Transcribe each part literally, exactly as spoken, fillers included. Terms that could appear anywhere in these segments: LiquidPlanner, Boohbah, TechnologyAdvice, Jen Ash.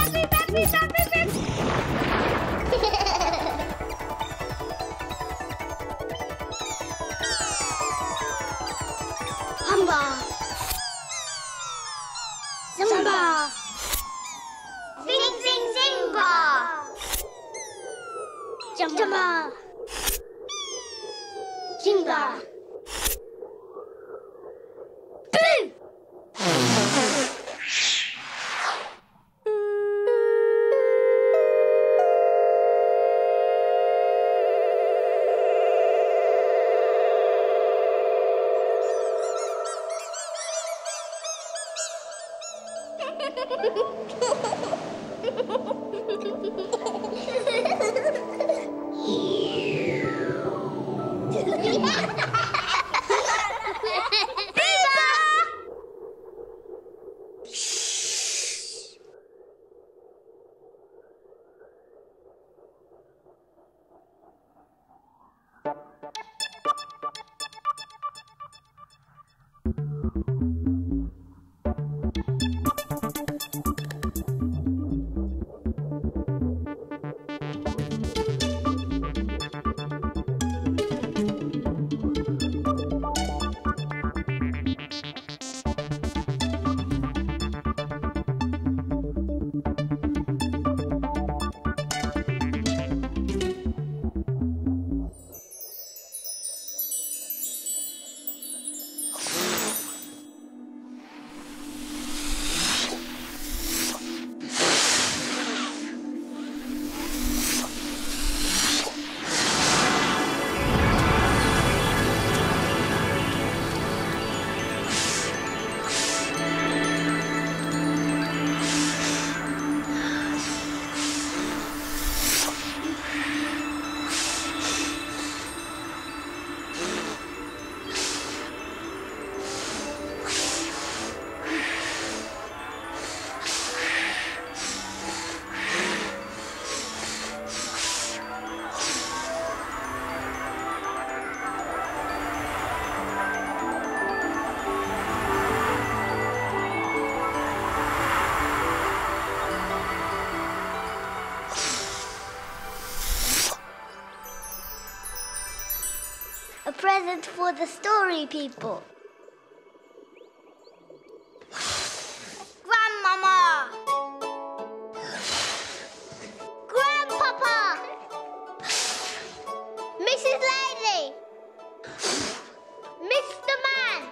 Back me, back me, back me, back me. Humba. Zumba. Zing, zing, zingba. Jumba. Jingba. Present for the story people. Grandmama! Grandpapa! Missus Lady! Mister Man!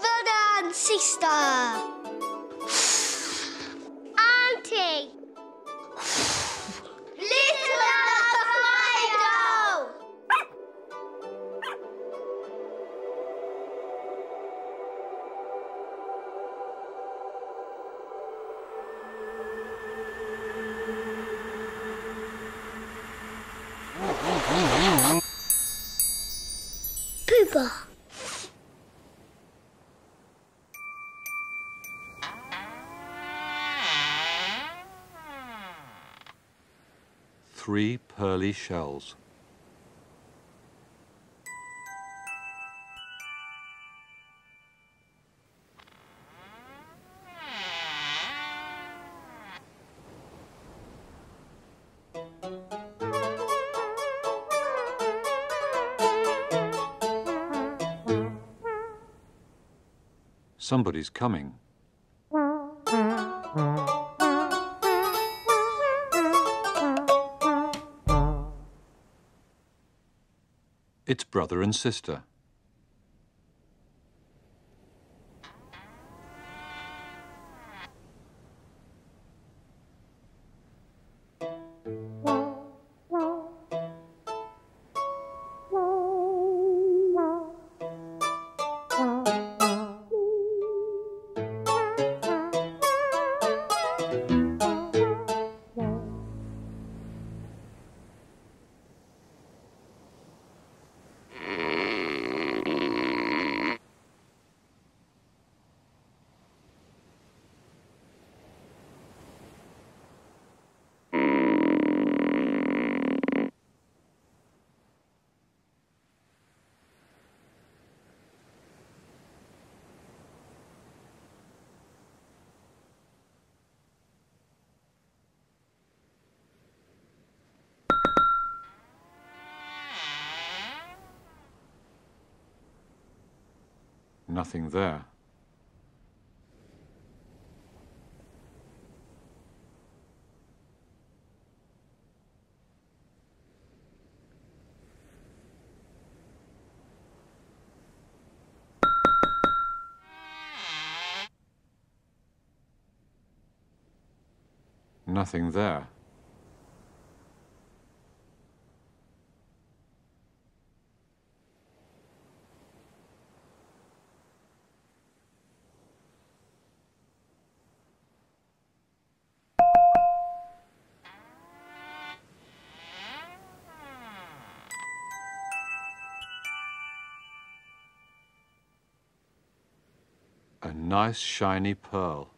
Brother and sister! Auntie! Boohbah. Three pearly shells. Somebody's coming. It's brother and sister. Nothing there. Nothing there. A nice shiny pearl.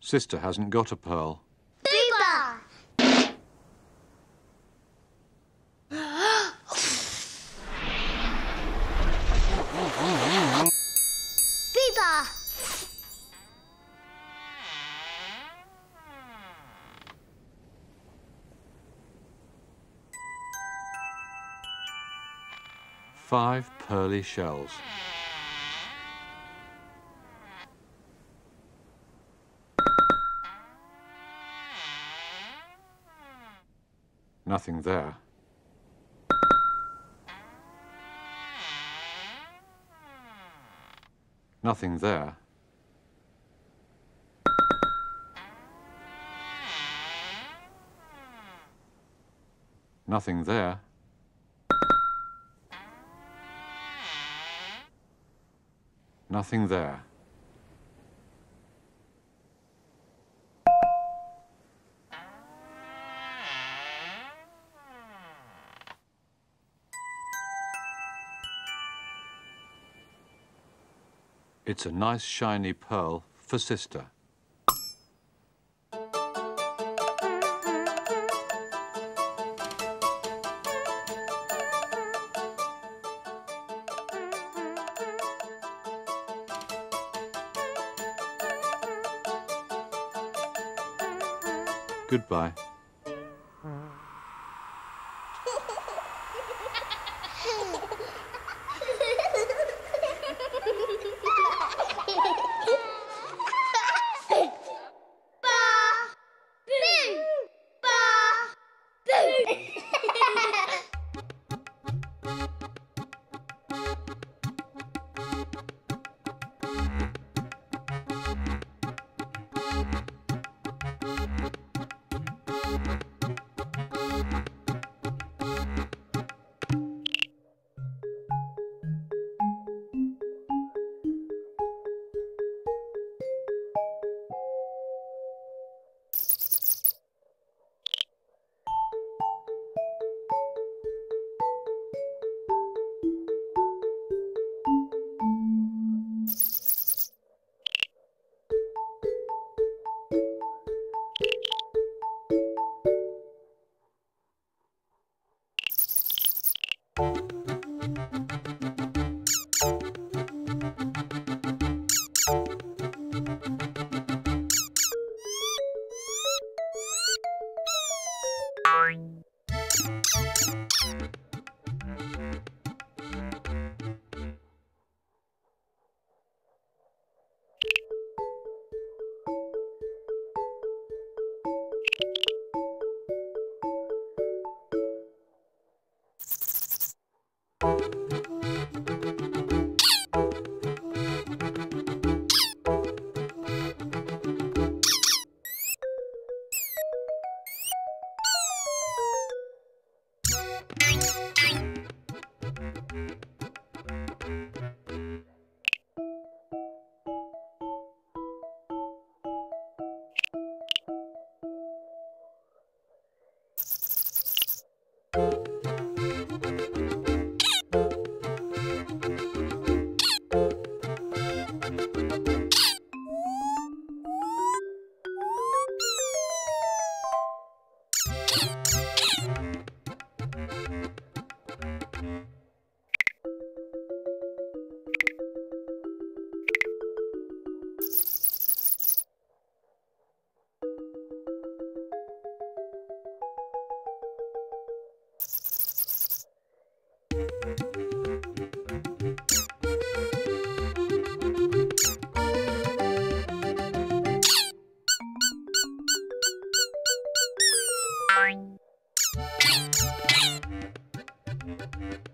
Sister hasn't got a pearl. Boohbah! Boohbah! Five pearly shells. Nothing there. Nothing there. Nothing there. Nothing there. It's a nice shiny pearl for Sister. Goodbye. Bye. Bye.